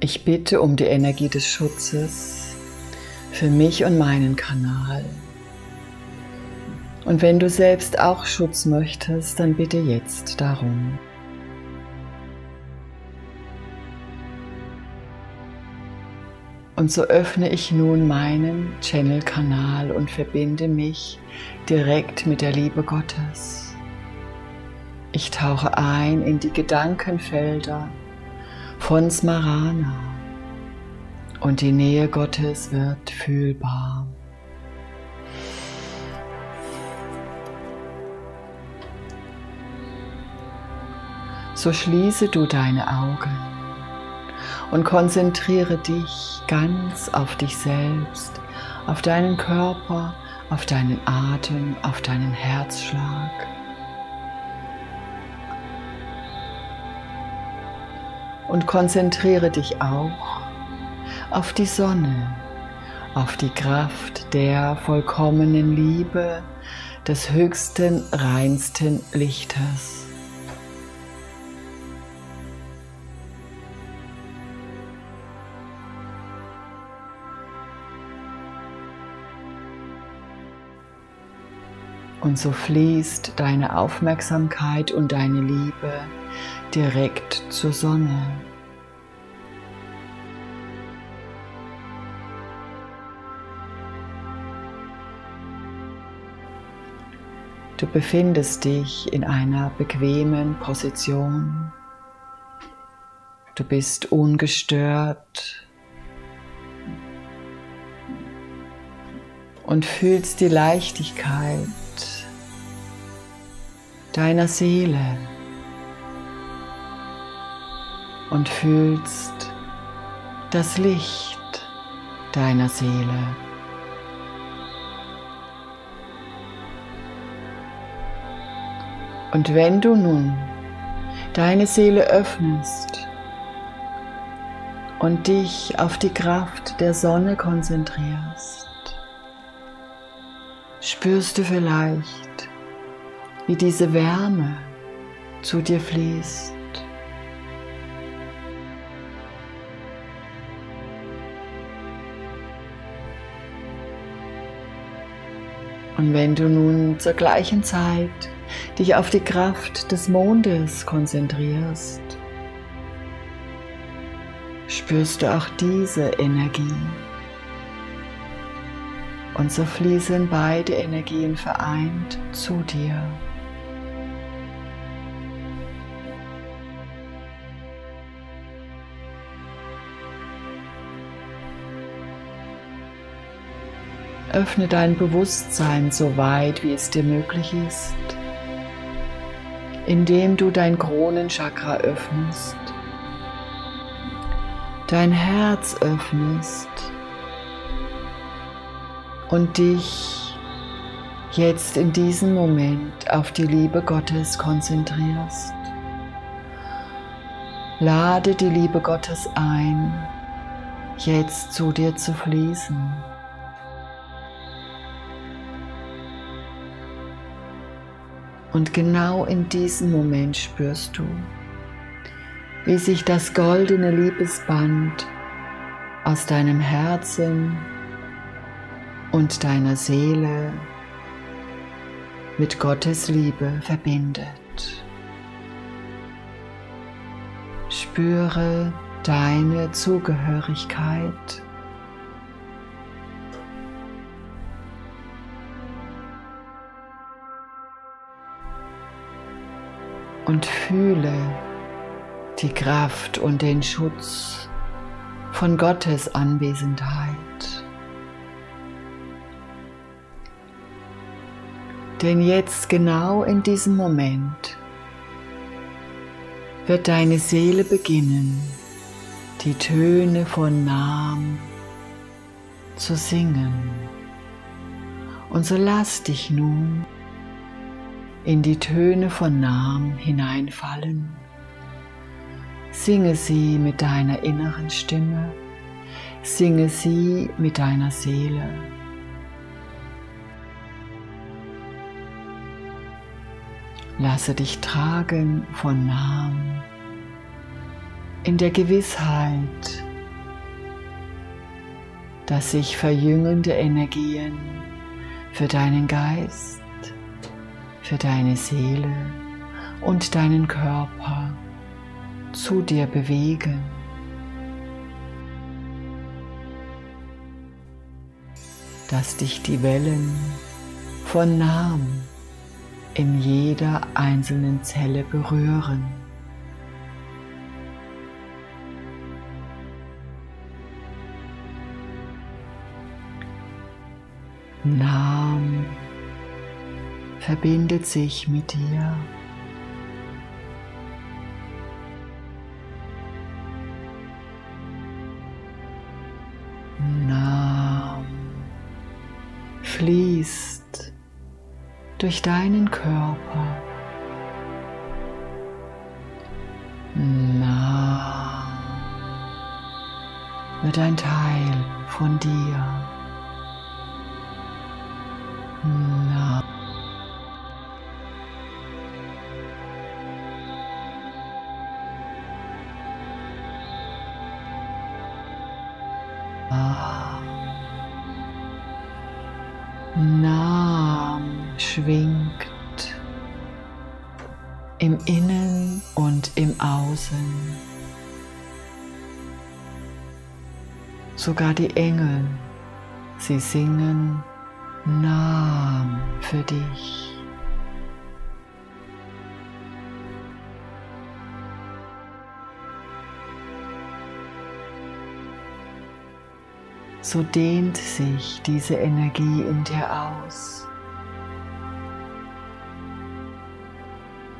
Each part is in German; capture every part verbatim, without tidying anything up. Ich bitte um die Energie des Schutzes für mich und meinen Kanal. Und wenn du selbst auch Schutz möchtest, dann bitte jetzt darum. Und so öffne ich nun meinen Channel-Kanal und verbinde mich direkt mit der Liebe Gottes. Ich tauche ein in die Gedankenfelder von Smarana und die Nähe Gottes wird fühlbar. So schließe du deine Augen und konzentriere dich ganz auf dich selbst, auf deinen Körper, auf deinen Atem, auf deinen Herzschlag. Und konzentriere dich auch auf die Sonne, auf die Kraft der vollkommenen Liebe, des höchsten, reinsten Lichtes. Und so fließt deine Aufmerksamkeit und deine Liebe direkt zur Sonne. Du befindest dich in einer bequemen Position. Du bist ungestört und fühlst die Leichtigkeit deiner Seele und fühlst das Licht deiner Seele. Und wenn du nun deine Seele öffnest und dich auf die Kraft der Sonne konzentrierst, spürst du vielleicht, wie diese Wärme zu dir fließt. Und wenn du nun zur gleichen Zeit dich auf die Kraft des Mondes konzentrierst, spürst du auch diese Energie. Und so fließen beide Energien vereint zu dir. Öffne dein Bewusstsein so weit, wie es dir möglich ist, indem du dein Kronenchakra öffnest, dein Herz öffnest und dich jetzt in diesem Moment auf die Liebe Gottes konzentrierst. Lade die Liebe Gottes ein, jetzt zu dir zu fließen. Und genau in diesem Moment spürst du, wie sich das goldene Liebesband aus deinem Herzen und deiner Seele mit Gottes Liebe verbindet. Spüre deine Zugehörigkeit. Und fühle die Kraft und den Schutz von Gottes Anwesenheit. Denn jetzt genau in diesem Moment wird deine Seele beginnen, die Töne von Naam zu singen. Und so lass dich nun in die Töne von Naam hineinfallen. Singe sie mit deiner inneren Stimme, singe sie mit deiner Seele. Lasse dich tragen von Naam in der Gewissheit, dass sich verjüngende Energien für deinen Geist, für deine Seele und deinen Körper zu dir bewegen. Dass dich die Wellen von Namen in jeder einzelnen Zelle berühren. Nam verbindet sich mit dir. Nam fließt durch deinen Körper. Nam wird ein Teil von dir. Nam. Nam schwingt im Innen und im Außen. Sogar die Engel, sie singen Nam für dich. So dehnt sich diese Energie in dir aus,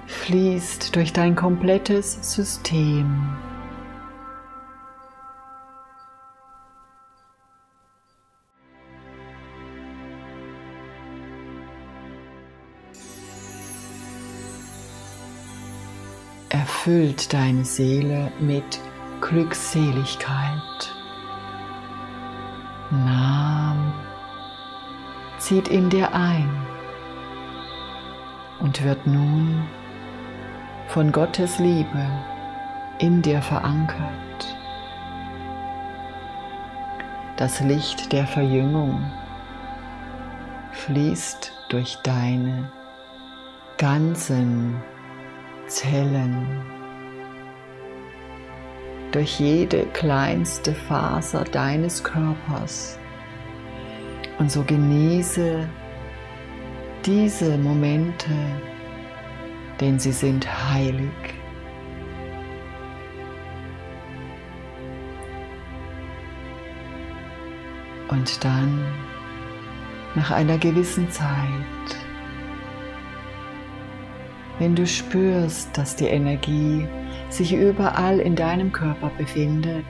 fließt durch dein komplettes System. Erfüllt deine Seele mit Glückseligkeit. Nam zieht in dir ein und wird nun von Gottes Liebe in dir verankert. Das Licht der Verjüngung fließt durch deine ganzen Zellen, durch jede kleinste Faser deines Körpers, und so genieße diese Momente, denn sie sind heilig. Und dann, nach einer gewissen Zeit, wenn du spürst, dass die Energie sich überall in deinem Körper befindet,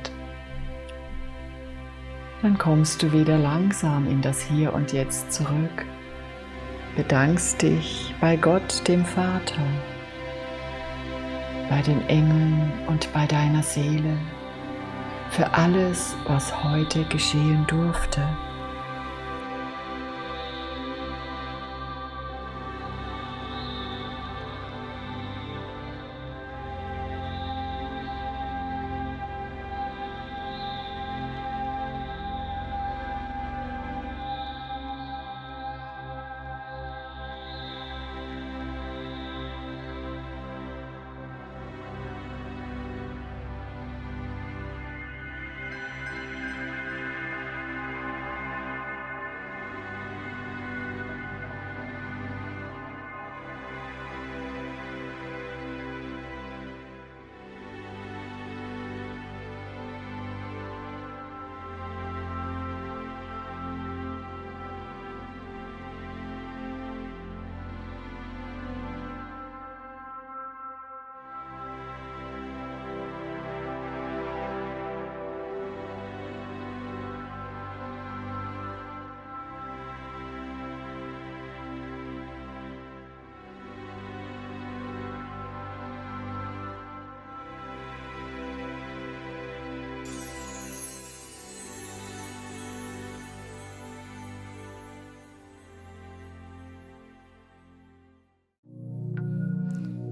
dann kommst du wieder langsam in das Hier und Jetzt zurück, bedankst dich bei Gott, dem Vater, bei den Engeln und bei deiner Seele für alles, was heute geschehen durfte.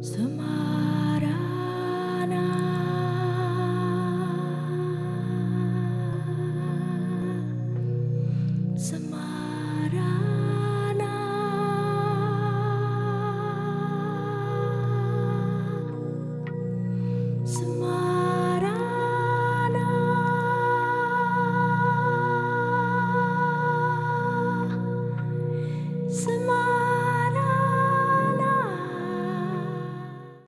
Some